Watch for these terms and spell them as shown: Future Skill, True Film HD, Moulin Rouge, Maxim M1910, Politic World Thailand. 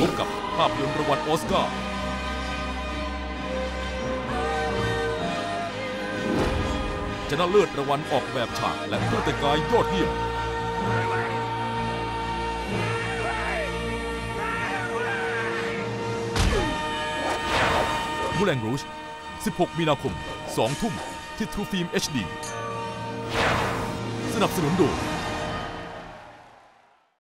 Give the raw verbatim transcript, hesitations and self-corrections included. พบกับภาพยนตร์รางวัลออสการ์ชนะเลิศรางวัลออกแบบฉากและเครื่องแต่งกายยอดเยี่ยมมูแลนรูชสิบหกมีนาคมสองทุ่มที่ทรูฟิล์ม เอช ดี สนับสนุนโดย